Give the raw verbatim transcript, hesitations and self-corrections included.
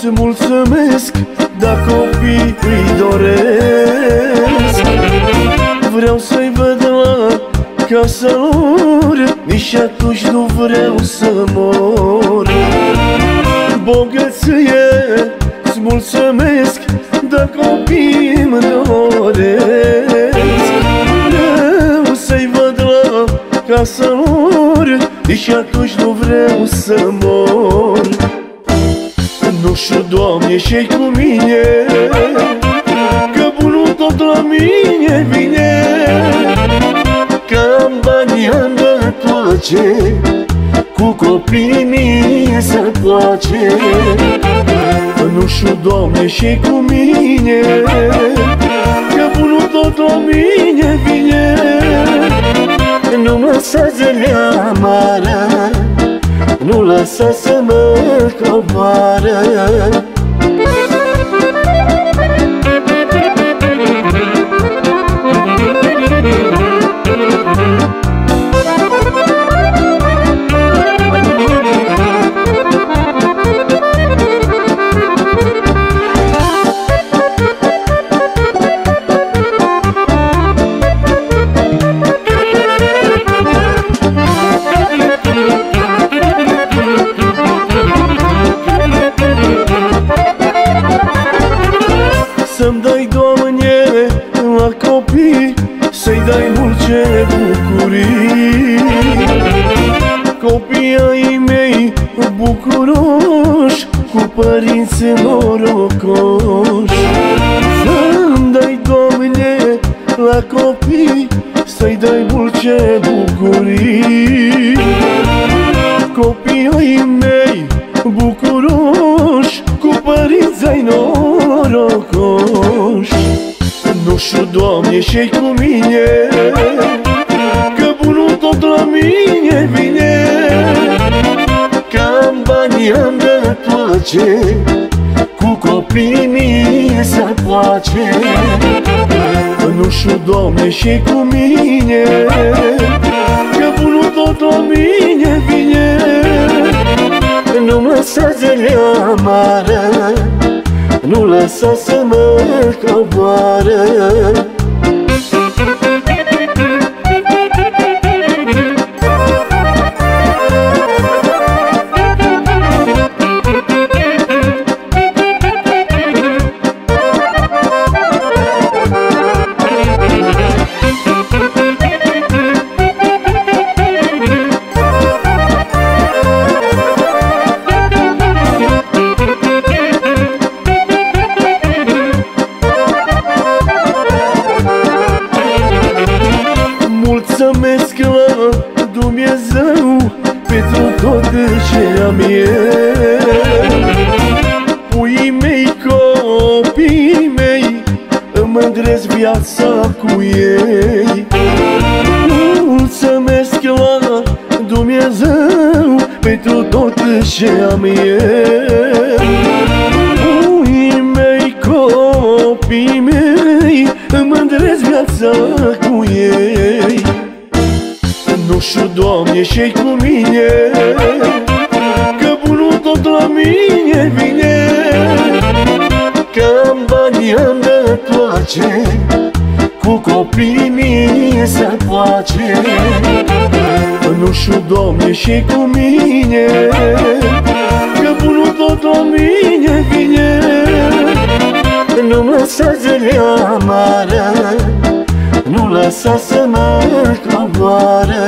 Să-mi mulțumesc dacă copiii îi doresc. Vreau să-i văd la casa lor, nici atunci nu vreau să mor. Bogăție, să-mi mulțumesc dacă copiii îmi doresc. Vreau să-i văd la casa lor, nici atunci nu vreau să mor. Nu știu, Doamne, ce-i cu mine, că bunul tot la mine vine, că am banii am de toace, cu copiii mie se place. Nu știu, Doamne, ce-i cu mine, că bunul tot la mine vine, nu mă lăsați amara, nu lăsa să mă coboară. Să-mi dai, Doamne, la copii, să-i dai multe bucurii. Copiii ai mei bucuroși, cu părinți norocoși. Să-mi dai, Doamne, la copii, să-i dai multe bucurii. Copiii ai mei bucuroși, cu părinți ai norocoși. Nu știu, Doamne, ce-i cu mine, că bunul tot la mine vine, că am banii am de toace, cu copiii mie se place. Nu știu, Doamne, ce-i cu mine, că bunul tot la mine vine, nu-mi lăsa zilea amară, nu lăsa să mă coboară. Mulțumesc la Dumnezeu pentru tot ce am eu. Puii mei, copiii mei, îmi îndresc viața cu ei. Mulțumesc la Dumnezeu pentru tot ce am eu. Puii mei, copiii mei, îmi îndresc viața cu ei. Nu știu, Doamne, ce-i cu mine, că bunul tot la mine vine, că am banii am de toace, cu copiii mie se place. Nu știu, Doamne, ce-i cu mine, că bunul tot la mine vine, nu-mi lăsa zilea amară, nu lăsa să mă coboară.